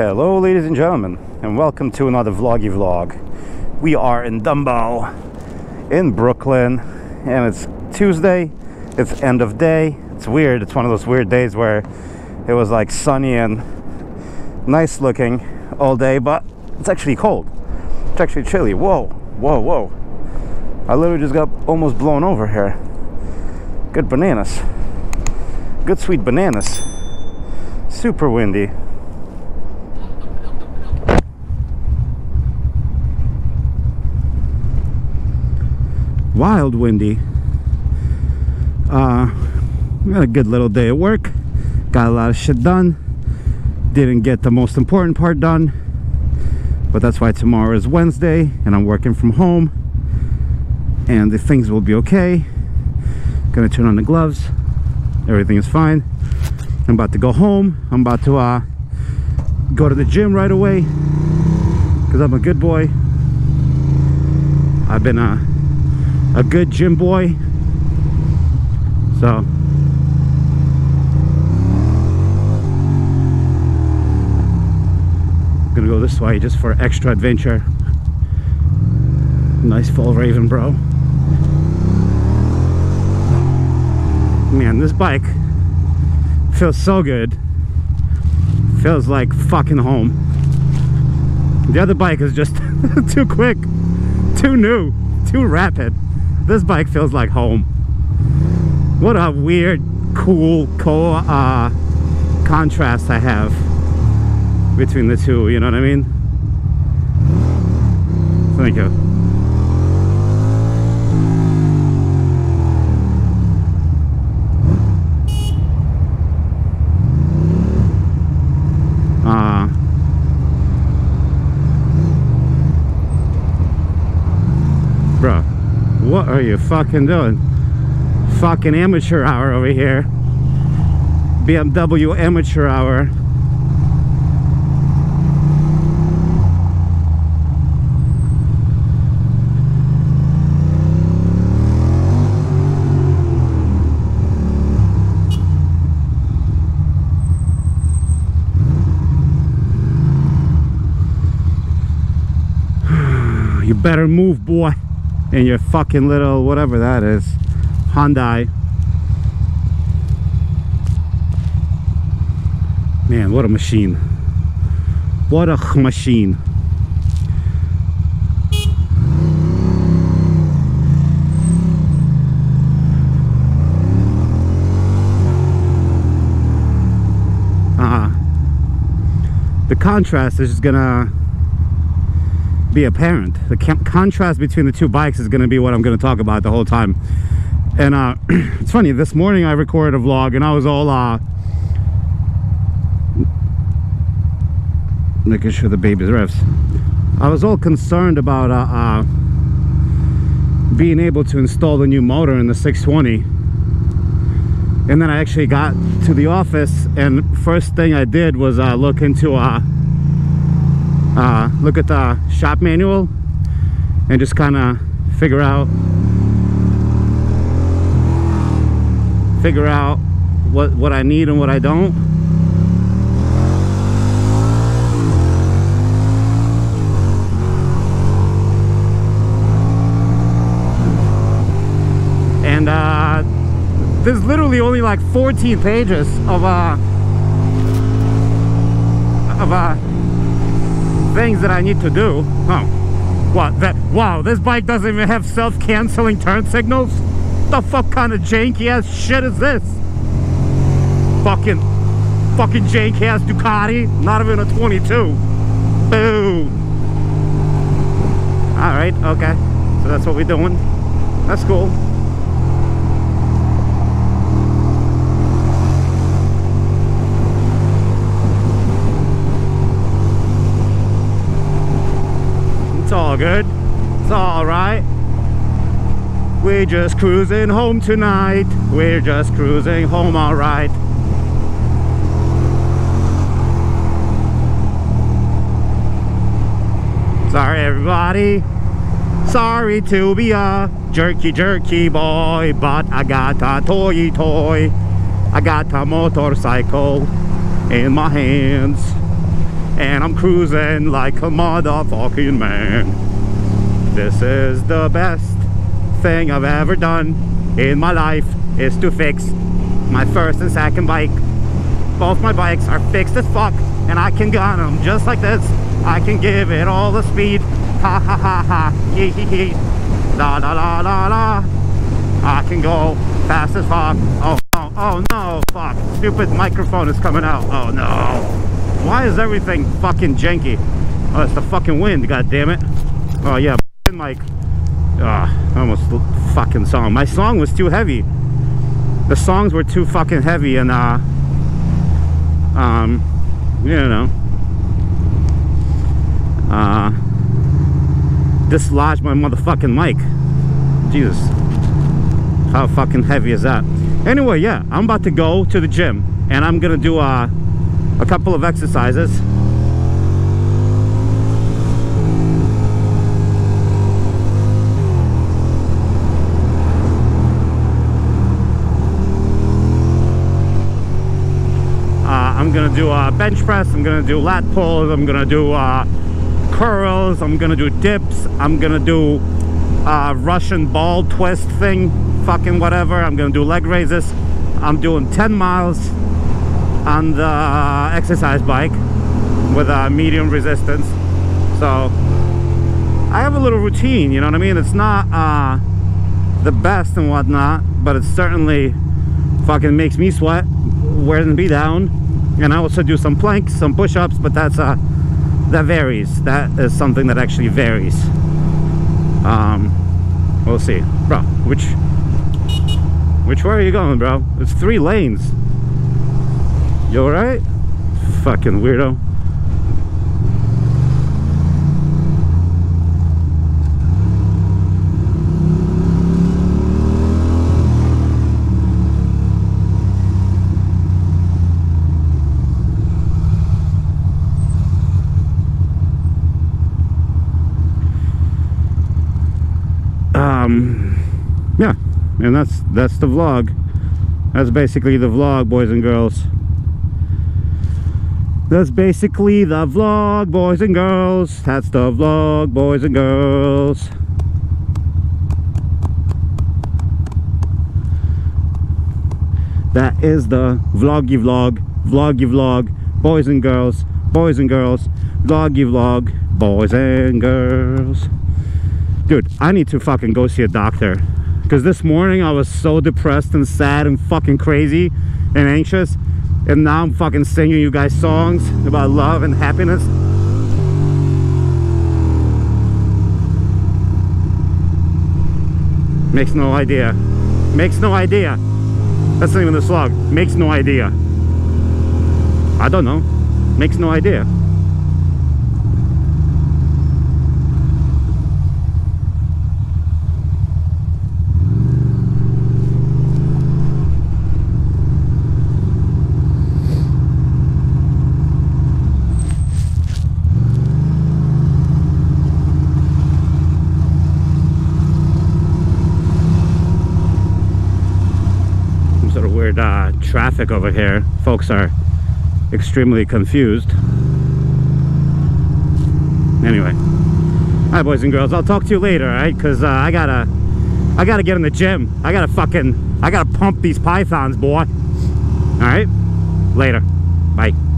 Hello ladies and gentlemen, and welcome to another vloggy vlog. We are in Dumbo in Brooklyn, and it's Tuesday. It's end of day. It's weird. It's one of those weird days where it was like sunny and nice looking all day, but it's actually cold. It's actually chilly. Whoa, whoa, whoa. I literally just got almost blown over here. Good bananas. Good sweet bananas. Super windy. Wild windy. We had a good little day at work. Got a lot of shit done. Didn't get the most important part done, but that's why tomorrow is Wednesday and I'm working from home, and the things will be okay. Gonna turn on the gloves. Everything is fine. I'm about to go home. I'm about to go to the gym right away because I'm a good boy. I've been a good gym boy. So I'm gonna go this way just for extra adventure. Nice fall raven, bro. Man, this bike feels so good. Feels like fucking home. The other bike is just too quick, too new, too rapid. This bike feels like home. What a weird, cool, contrast I have between the two, you know what I mean? Thank you. Bro, what are you fucking doing? Fucking amateur hour over here. BMW amateur hour. You better move, boy, in your fucking little whatever that is. Hyundai. Man, what a machine. What a machine. The contrast is just gonna be apparent. The contrast between the two bikes is gonna be what I'm gonna talk about the whole time. And it's funny, this morning I recorded a vlog and I was all making sure the baby's revs. I was all concerned about being able to install the new motor in the 620. And then I actually got to the office, and first thing I did was look into look at the shop manual and just kind of figure out what I need and what I don't. And there's literally only like 14 pages of things that I need to do. Oh, what? That? Wow, this bike doesn't even have self-canceling turn signals. The fuck kind of janky ass shit is this? Fucking janky ass Ducati. Not even a 22. Boo. All right, okay. So that's what we're doing. That's cool. It's all good. It's all right. We're just cruising home tonight. We're just cruising home, all right. Sorry, everybody. Sorry to be a jerky boy, but I got a toy. I got a motorcycle in my hands, and I'm cruising like a motherfucking man. This is the best thing I've ever done in my life, is to fix my first and second bike. Both my bikes are fixed as fuck, and I can gun them just like this. I can give it all the speed. Ha ha ha ha, hee hee hee, la la la la la. I can go fast as fuck. Oh no, oh no, fuck. Stupid microphone is coming out. Oh no. Why is everything fucking janky? Oh, it's the fucking wind, god damn it. Oh yeah, mic. I almost fucking song. My song was too heavy. The songs were too fucking heavy, and you know, dislodged my motherfucking mic. Jesus, how fucking heavy is that? Anyway, yeah, I'm about to go to the gym, and I'm gonna do a couple of exercises. I'm gonna do a bench press, I'm gonna do lat pulls, I'm gonna do curls, I'm gonna do dips, I'm gonna do Russian ball twist thing, fucking whatever, I'm gonna do leg raises. I'm doing 10 miles on the exercise bike with a medium resistance. So I have a little routine, you know what I mean? It's not the best and whatnot, but it certainly fucking makes me sweat, wearing me down. And I also do some planks, some push-ups, but that's that varies. That is something that actually varies. We'll see, bro. Which way are you going, bro? It's 3 lanes. You all right? Fucking weirdo. Yeah, and that's the vlog. That's basically the vlog, boys and girls. That's basically the vlog, boys and girls. That's the vlog, boys and girls. That is the vloggy vlog, vloggy vlog, boys and girls, boys and girls, vloggy vlog, boys and girls. Dude, I need to fucking go see a doctor, because this morning I was so depressed and sad and fucking crazy and anxious, and now I'm fucking singing you guys songs about love and happiness. Makes no idea. Makes no idea. That's not even the slog. Makes no idea. I don't know. Makes no idea. Traffic over here. Folks are extremely confused. Anyway, all right, boys and girls, I'll talk to you later, all right? Because I gotta get in the gym. I gotta pump these pythons, boy. All right, later. Bye.